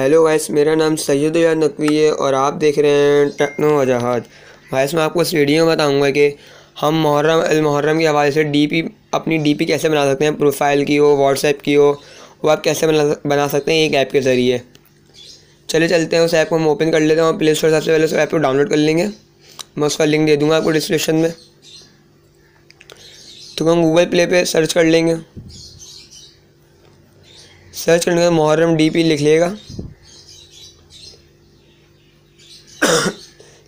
Hello guys, मेरा नाम सैयद नकवी है और आप देख रहे हैं टेक्नोवजहत। गाइस मैं आपको इस वीडियो में बताऊंगा कि हम मुहर्रम के हवाले से अपनी डीपी कैसे बना सकते हैं। प्रोफाइल की हो, व्हाट्सएप की हो, वो आप कैसे बना सकते हैं एक ऐप के ज़रिए। चले चलते हैं उस ऐप को हम ओपन कर लेते हैं और प्ले स्टोर सबसे पहले उस ऐप को डाउनलोड कर लेंगे। मैं उसका लिंक दे दूँगा आपको डिस्क्रिप्शन में। तो हम गूगल प्ले पर सर्च कर लेंगे। सर्च करने के बाद मुहर्रम डीपी लिख लेगा।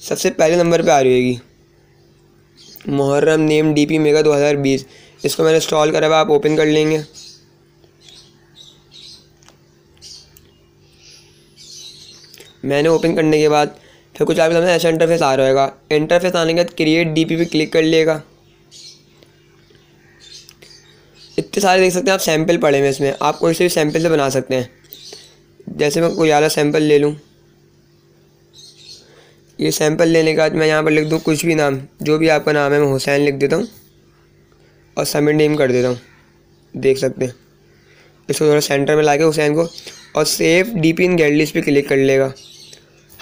सबसे पहले नंबर पे आ रही होगी मुहर्रम नेम डीपी मेगा 2020। इसको मैंने इंस्टॉल करा हुआ, आप ओपन कर लेंगे। मैंने ओपन करने के बाद फिर कुछ आपके सामने ऐसा इंटरफेस आ रहा होगा। इंटरफेस आने के बाद क्रिएट डीपी पे क्लिक कर लेगा। इतने सारे देख सकते हैं आप सैंपल पड़े हुए इसमें, आप कोई से भी सैंपल से बना सकते हैं। जैसे मैं कोई आला सैंपल ले लूँ, ये सैंपल लेने का मैं यहाँ पर लिख दूँ कुछ भी नाम, जो भी आपका नाम है मैं हुसैन लिख देता हूँ और सबमिट नेम कर देता हूँ। देख सकते हैं इसको थोड़ा सेंटर में ला के हुसैन को, और सेव डीपी इन गैलरीज पर क्लिक कर लेगा।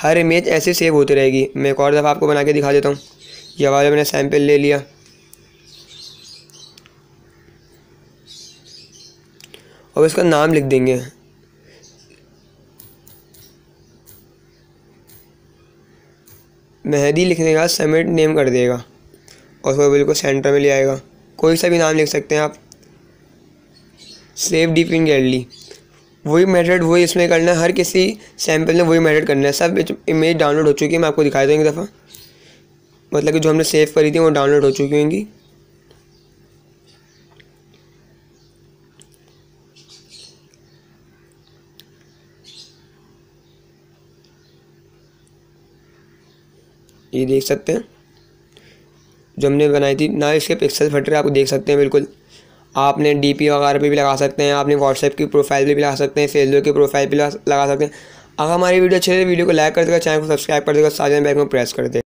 हर इमेज ऐसे सेव होती रहेगी। मैं एक और दफ़ा आपको बना के दिखा देता हूँ। ये वाला मैंने सैंपल ले लिया और इसका नाम लिख देंगे। मेहदी लिखने का सबमिट नेम कर देगा और फिर बिल्कुल सेंटर में ले आएगा। कोई सा भी नाम लिख सकते हैं आप। सेव डीपी इन गैलरी, वही मेथड वही इसमें करना है। हर किसी सैंपल में वही मेथड करना है। सब इमेज डाउनलोड हो चुकी है, मैं आपको दिखा दूँगी एक दफ़ा। मतलब कि जो हमने सेव करी थी वो डाउनलोड हो चुकी होंगी। ये देख सकते हैं जो हमने बनाई थी ना, इसके पिक्सल फट रहे हैं, आप देख सकते हैं बिल्कुल। आपने डीपी वगैरह पे भी लगा सकते हैं, आपने व्हाट्सएप की प्रोफाइल पे भी लगा सकते हैं, फेसबुक की प्रोफाइल पे लगा सकते हैं। अगर हमारी वीडियो अच्छी लगे, वीडियो को लाइक कर देगा, चैनल को सब्सक्राइब कर देगा, साथ में बेल आइकन को प्रेस कर देगा।